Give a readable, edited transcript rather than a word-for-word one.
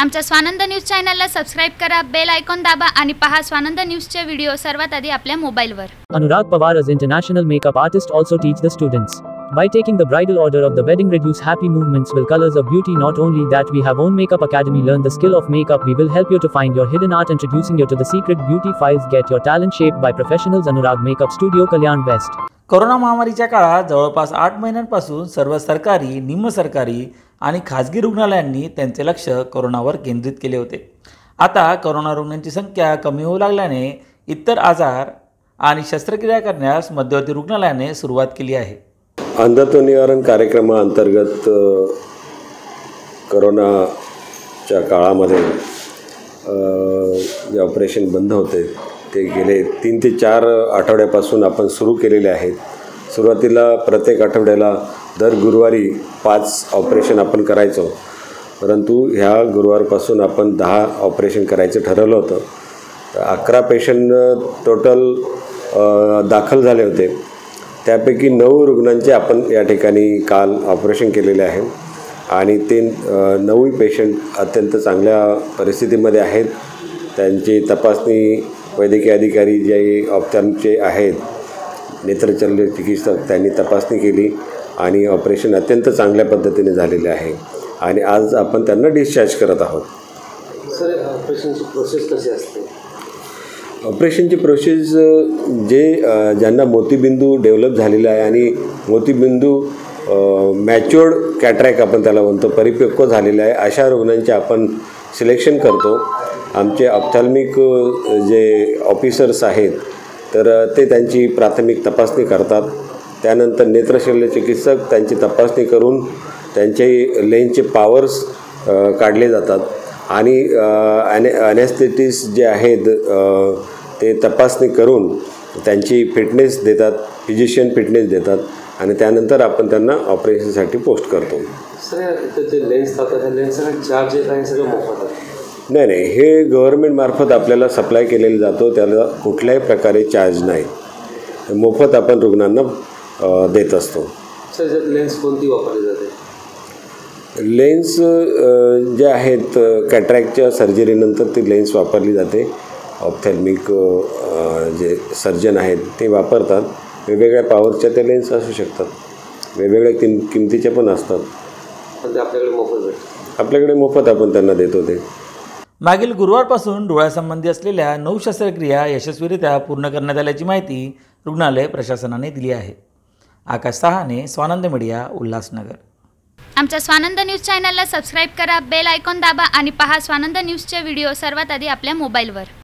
आमच्या स्वानंद न्यूज चॅनलला सबस्क्राइब करा, बेल आयकॉन दाबा आणि पहा स्वानंद न्यूजचे व्हिडिओ सर्वात आधी आपल्या मोबाईलवर। Anurag Pawar as international makeup artist also teach the students by taking the bridal order of the wedding, reduce happy movements will colors of beauty. Not only that, we have own makeup academy. Learn the skill of makeup. We will help you to find your hidden art, introducing you to the secret beauty files. Get your talent shaped by professionals. Anurag makeup studio, Kalyan west. Corona महामारीच्या काळात जवळपास 8 महिन्यांपासून सर्व सरकारी, निम सरकारी आणि खाजगी रुग्णालयांनी त्यांचे लक्ष कोरोनावर केंद्रित केले होते। आता कोरोना रुग्णांची संख्या कमी होऊ लागल्याने इतर आजार आणि शस्त्रक्रिया करण्यास मध्यवर्ती रुग्णालयाने सुरुवात केली आहे। अंधत्व निवारण कार्यक्रमा अंतर्गत कोरोनाच्या काळामध्ये जे ऑपरेशन बंद होते ते गेले 3 ते 4 आठवड्यापासून आपण सुरू केलेले आहेत। सुरुवातीला प्रत्येक आठवड्याला दर गुरुवारी 5 ऑपरेशन आपण करायचो, परंतु ह्या गुरुवारपासून आपण 10 ऑपरेशन करायचं ठरवलं होतं। तर 11 पेशंट टोटल दाखल झाले होते, त्यापैकी 9 रुग्णांचे आपण या ठिकाणी काल ऑपरेशन केलेले आहे आणि ते 9 पेशंट अत्यंत चांगल्या परिस्थितीमध्ये आहेत। त्यांची तपासणी वैद्यकीय अधिकारी जे ऑप्थॅल्मचे आहेत, नेत्रशल्य चिकित्सक, त्यांनी तपासणी केली आणि ऑपरेशन अत्यंत चांगल्या पद्धतीने झालेले आहे आणि आज आपण त्यांना डिस्चार्ज करत आहोत। सर, ऑपरेशनची प्रोसेस कशी असते? ऑपरेशनची प्रोसेस ज्यांना मोतीबिंदू डेव्हलप झालेला आहे आणि मोतीबिंदू मॅच्युअर्ड कॅटरॅक्ट आपण त्याला म्हणतो, परिपक्व झालेला आहे, अशा रुग्णांचे आपण सिलेक्शन करतो। आमचे ऑप्थॅल्मिक जे ऑफिसर्स आहेत तर ते त्यांची प्राथमिक तपासणी करतात, त्यानंतर नेत्रशल्य चिकित्सक त्यांची तपासणी करून त्यांचे लेन्सचे पावर्स काढले जातात आणि ॲनेस्थेटिस्ट जे आहेत ते तपासणी करून त्यांची फिटनेस देतात, फिजिशियन फिटनेस देतात आणि त्यानंतर आपण त्यांना ऑपरेशनसाठी पोस्ट करतो। सर, लेन्स लागतात, लेन्सचा चार्ज काय सगळं मोफत आहे? नाही नाही, हे गव्हर्नमेंटमार्फत आपल्याला सप्लाय केलेलं जातो, त्याला कुठल्याही प्रकारे चार्ज नाही, मोफत आपण रुग्णांना देत असतो। सर, लेन्स कोणती वापरली जाते? लेन्स जे आहेत कॅटरॅक्टच्या सर्जरीनंतर ती लेन्स वापरली जाते, ऑप्थॅल्मिक जे सर्जन आहेत ते वापरतात। वेगवेगळ्या पॉवरच्या त्या लेन्स असू शकतात, वेगवेगळ्या किमतीच्या पण असतात, पण ते आपल्याकडे मोफत भेटतात, आपल्याकडे मोफत आपण त्यांना देत होते। मागील गुरुवारपासून डोळ्यासंबंधी असलेल्या 9 शस्त्रक्रिया यशस्वीरित्या पूर्ण करण्यात आल्याची माहिती रुग्णालय प्रशासनाने दिली आहे। आकाश सहाने, स्वानंद मीडिया, उल्हासनगर। आमच्या स्वानंद न्यूज चॅनलला सबस्क्राईब करा, बेल आयकॉन दाबा आणि पहा स्वानंद न्यूजचे व्हिडिओ सर्वात आधी आपल्या मोबाईलवर।